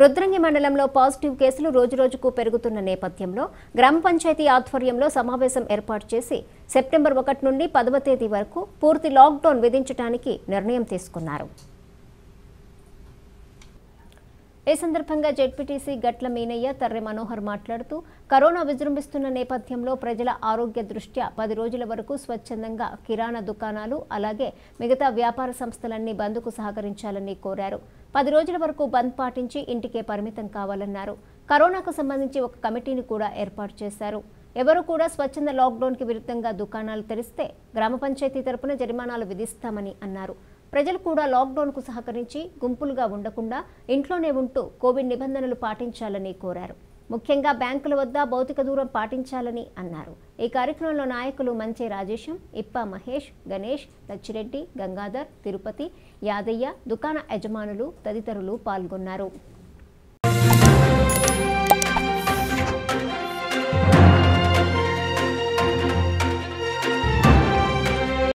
రుద్రంగి మండలంలో పాజిటివ్ కేసులు రోజురోజుకు పెరుగుతున్న నేపథ్యంలో గ్రామ పంచాయతీ ఆధ్వర్యంలో సమావేశం ఏర్పాటు చేసి సెప్టెంబర్ 1 నుండి 10వ తేదీ వరకు పూర్తి లాక్డౌన్ విధించడానికి నిర్ణయం తీసుకున్నారు. ఈ సందర్భంగా జెడ్పీటీసీ గట్ల మీనయ్య తర్రె మనోహర్ మాట్లాడుతూ కరోనా విజృంభిస్తున్న నేపథ్యంలో ప్రజల ఆరోగ్య దృష్ట్యా 10 రోజుల వరకు స్వచ్ఛందంగా కిరాణా దుకాణాలు అలాగే మిగతా వ్యాపార సంస్థలన్నీ బంద్కు సహకరించాలని కోరారు. 10 రోజుల వరకు బంద్ పాటించి ఇంటికే పరిమితం కావాలన్నారు. కరోనాకు సంబంధించి ఒక కమిటీని కూడా ఏర్పాటు చేశారు. ఎవరు కూడా స్వచ్ఛంద లాక్డౌన్కి విరుద్ధంగా దుకాణాలు తెరిస్తే గ్రామ పంచాయతీ తరపున జరిమానాలు విధిస్తామని అన్నారు. ప్రజలు కూడా లాక్డౌన్కు సహకరించి గుంపులుగా ఉండకుండా ఇంట్లోనే ఉంటూ కోవిడ్ నిబంధనలు పాటించాలని కోరారు. ముఖ్యంగా బ్యాంకుల వద్ద భౌతిక దూరం పాటించాలని అన్నారు. ఈ కార్యక్రమంలో నాయకులు మంచే రాజేశం, ఇప్ప మహేష్, గణేష్, లచ్చిరెడ్డి, గంగాధర్, తిరుపతి, యాదయ్య, దుకాణ యజమానులు తదితరులు పాల్గొన్నారు.